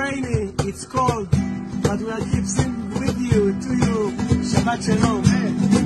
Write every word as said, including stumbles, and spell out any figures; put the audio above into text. rainy, it's cold, but we are keeping with you, to you, Shabbat Shalom.